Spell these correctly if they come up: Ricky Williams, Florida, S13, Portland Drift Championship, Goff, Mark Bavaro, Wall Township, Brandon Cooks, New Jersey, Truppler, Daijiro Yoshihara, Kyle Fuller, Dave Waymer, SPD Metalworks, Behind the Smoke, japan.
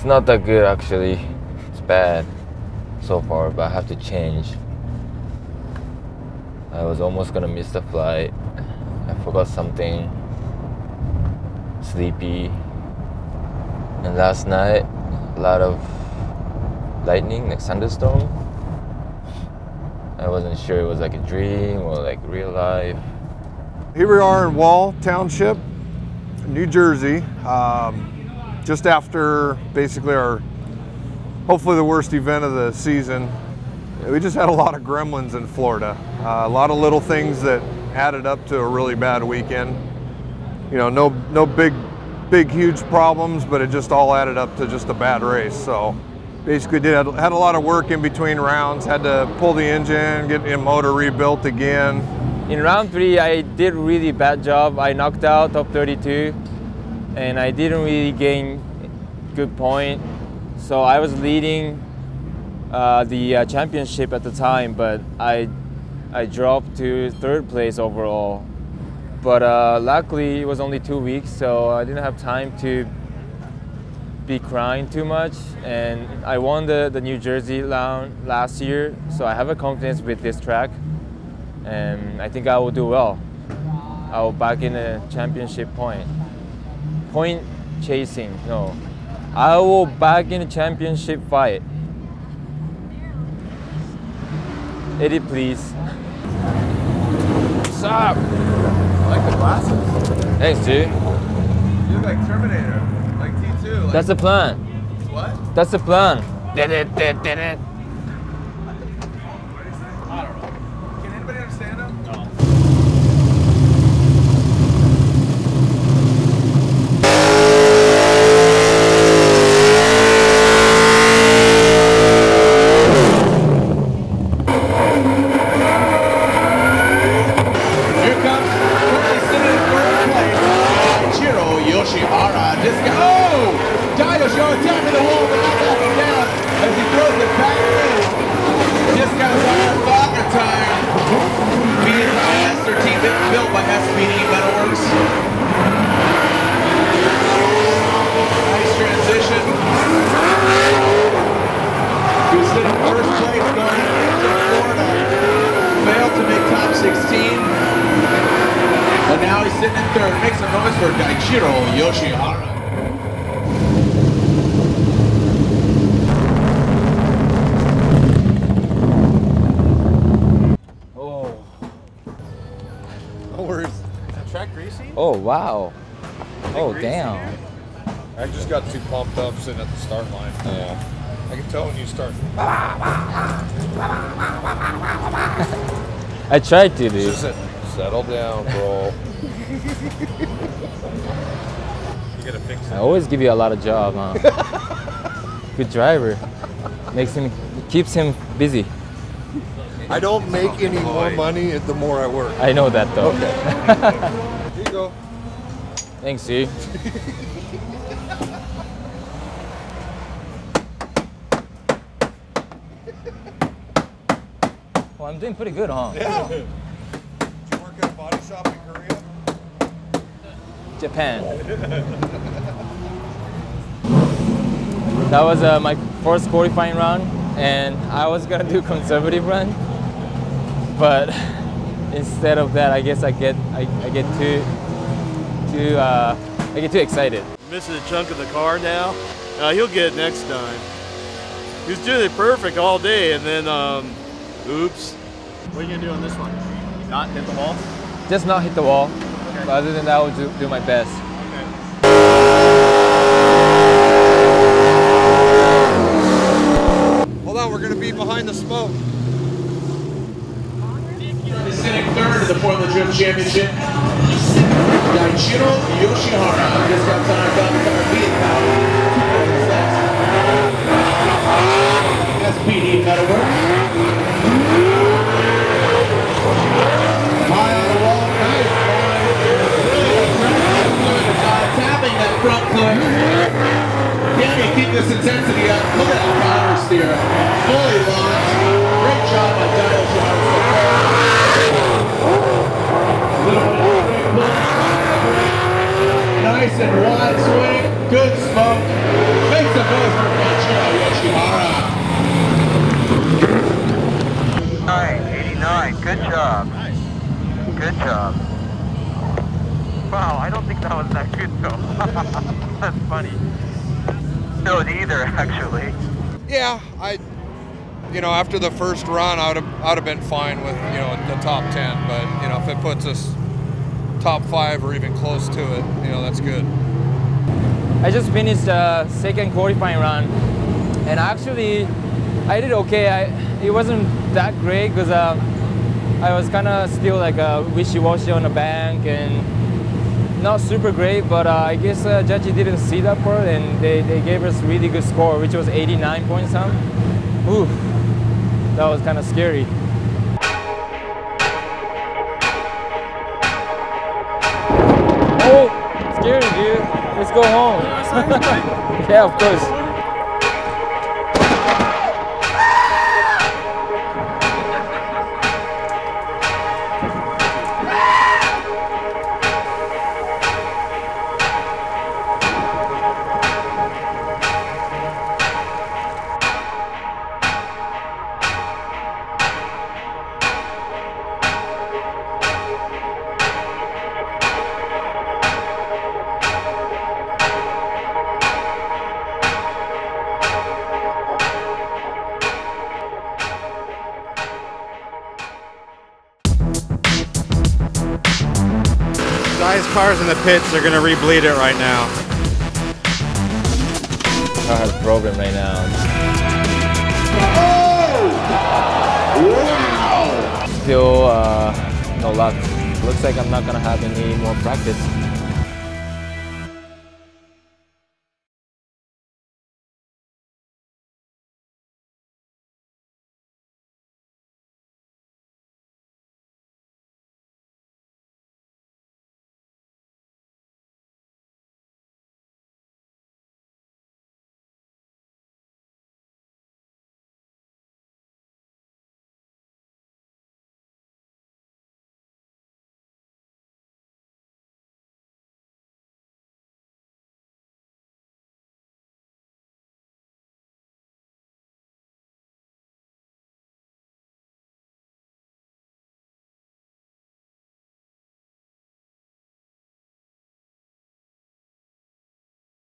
It's not that good actually. It's bad so far, but I have to change. I was almost gonna miss the flight. I forgot something. Sleepy. And last night, a lot of lightning, like thunderstorm. I wasn't sure it was like a dream or like real life. Here we are in Wall Township, New Jersey. Just after basically our, hopefully the worst event of the season. We just had a lot of gremlins in Florida. A lot of little things that added up to a really bad weekend. You know, no big, huge problems, but it just all added up to just a bad race. So basically had a lot of work in between rounds, had to pull the engine, get the motor rebuilt again. In round 3, I did really bad job. I knocked out top 32, and I didn't really gain good point. So I was leading the championship at the time, but I dropped to 3rd place overall. But luckily, it was only 2 weeks, so I didn't have time to be crying too much, and I won the New Jersey round last year, so I have a confidence with this track, and I think I will do well. I will back in the championship point chasing. No, I will back in the championship fight. Eddie, please. What's up? I like the glasses. Thanks, dude. You look like Terminator. Like, that's the plan. What? That's the plan. Did it. What do you say? I don't know. Can anybody understand him? No. Here comes President of the Daijiro Yoshihara. Daijo's attacking the wall, but not backing down as he throws it back in. Discounts on our locker time. Beaten by S13, built by SPD Metalworks. Nice transition. Who's in first place going to Florida. Failed to make top 16. And now he's sitting in 3rd. Make some noise for Daijiro Yoshihara. Oh wow! Oh damn! I just got too pumped up sitting at the start line. Yeah. I can tell when you start. I tried to, dude. Just settle down, bro. You gotta fix it. I always give you a lot of job, huh? Good driver. Keeps him busy. I don't make any more money the more I work. I know that though. Okay. Here you go. Thanks, dude. Well, I'm doing pretty good, huh? Yeah. Did you work at a body shop in Korea? Japan. That was my first qualifying round, and I was gonna do conservative run. But instead of that, I guess I get too excited. Missing a chunk of the car now. He'll get it next time. He was doing it perfect all day, and then oops. What are you gonna do on this one? Not hit the wall? Just not hit the wall. Okay. But other than that, I will do my best. Okay. Hold on, we're gonna be behind the smoke. Sitting 3rd of the Portland Drift Championship, Daijiro Yoshihara. Just got time down to cover Vietnam. SPD Metalworks. High on the wall, nice. Tapping that front foot. Can you keep this intensity up? Look at that power steer. Fully launched. Great job by Daijiro. Nice and wide swing, good smoke. Makes the goal for Daijiro Yoshihara. Good job. Nice. Good job. Wow, I don't think that was that good though. That's funny. No, neither actually. Yeah, after the first run, I'd have been fine with the top 10, but if it puts us top 5 or even close to it, that's good. I just finished the second qualifying run, and actually I did okay. It wasn't that great because I was kind of still like wishy-washy on the bank and not super great, but I guess judges didn't see that part and they gave us really good score, which was 89 points some. Oof, that was kind of scary. Oh, scary dude, let's go home. Yeah, of course. Guys, cars in the pits are going to re-bleed it right now. Car has broken right now. Oh! Wow! Still no luck. Looks like I'm not going to have any more practice.